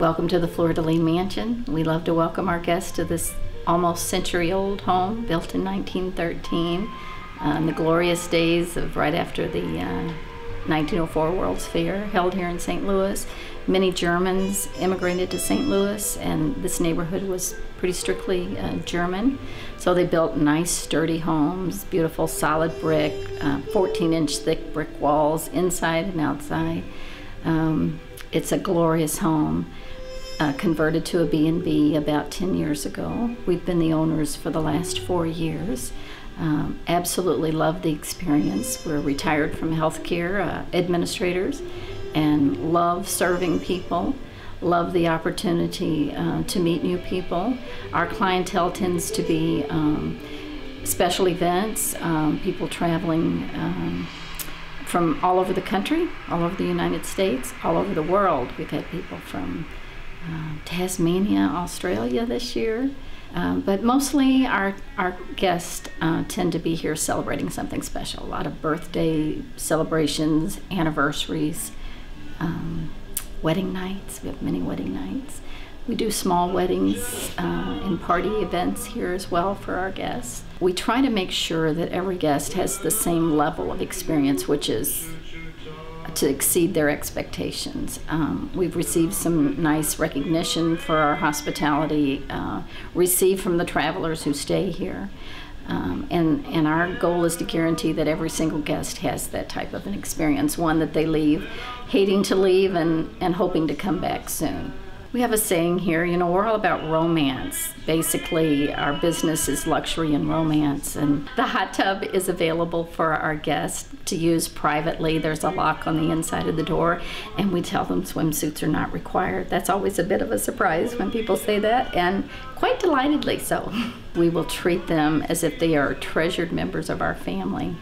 Welcome to the Fleur de Lis Mansion. We love to welcome our guests to this almost century-old home built in 1913 on the glorious days of right after the 1904 World's Fair held here in St. Louis. Many Germans immigrated to St. Louis, and this neighborhood was pretty strictly German. So they built nice, sturdy homes, beautiful solid brick, 14-inch thick brick walls inside and outside. It's a glorious home, converted to a B&B about 10 years ago. We've been the owners for the last 4 years. Absolutely love the experience. We're retired from healthcare administrators and love serving people, love the opportunity to meet new people. Our clientele tends to be special events, people traveling from all over the country, all over the United States, all over the world. We've had people from Tasmania, Australia this year. But mostly our guests tend to be here celebrating something special. A lot of birthday celebrations, anniversaries, wedding nights. We have many wedding nights. We do small weddings and party events here as well for our guests. We try to make sure that every guest has the same level of experience, which is to exceed their expectations. We've received some nice recognition for our hospitality received from the travelers who stay here. And our goal is to guarantee that every single guest has that type of an experience, one that they leave hating to leave and hoping to come back soon. We have a saying here, you know, we're all about romance. Basically, our business is luxury and romance, and the hot tub is available for our guests to use privately. There's a lock on the inside of the door, and we tell them swimsuits are not required. That's always a bit of a surprise when people say that, and quite delightedly so. We will treat them as if they are treasured members of our family.